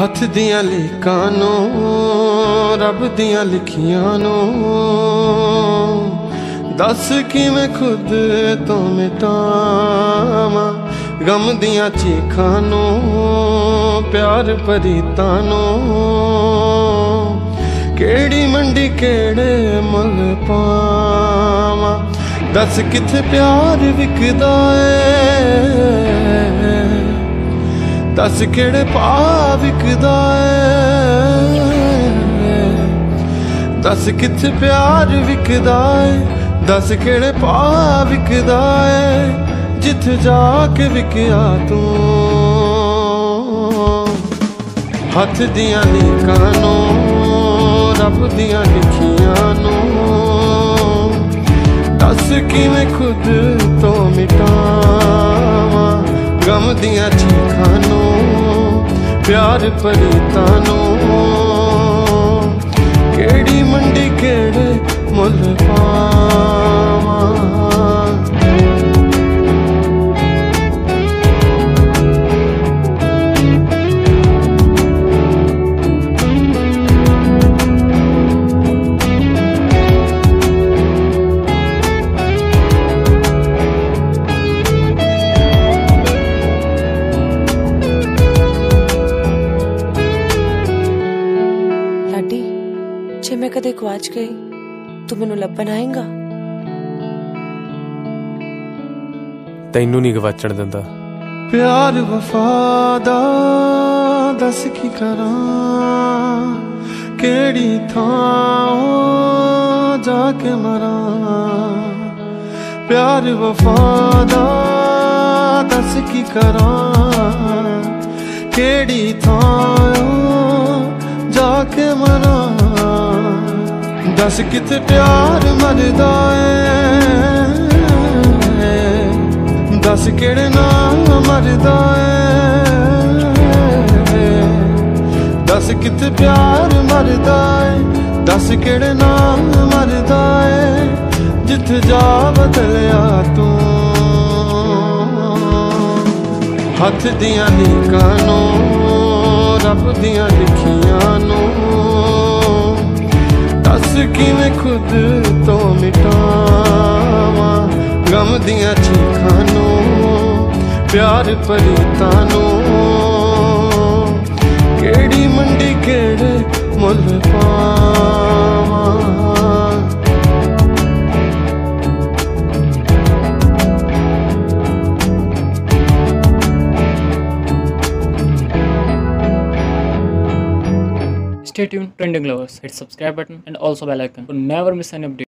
हथ दियां लेकानो रब दियां लिखियां नो दस कि मैं खुद तो मिटावा गम दियां चीखां नो प्यार परीतां नो केड़ी मंडी केड़े मुल पावा दस किथे प्यार विकदा है दस केड़े भाव विकदा है दस किथे प्यार विकदा है दस केड़े भाव विकदा है जिथे जाके विकिया तू हथ दियां लीकां नू रब दियां लिखियां नू दस किवें खुद तो मिटावा गम दियां चीखां नू प्यार परीतां नू केड़ी मंडी केड़े मुल पावां जे मैं कदे गुआच गई तू मैनू लभण आएगा। तैनू नहीं गवाचण दिंदा प्यार वफादा दस की करां केड़ी थां जाके मरां प्यार वफादा दस की करां केड़ी थां जाके मरां दस किथे प्यार मरदा है दस केड़े नाल मरदा है दस किथे प्यार मरदा है दस केड़े नाल मरदा है जिथे जा बदलिया तू हथ दियां लीकां नू रब दियां लिखियां नू दस किवें खुद तो मिटावा गम दियां चीखां नू प्यार परीतां नू केड़ी मंडी केड़े मुल पावां Stay tuned, Trending Lovers. Hit subscribe button and also bell icon to never miss any update.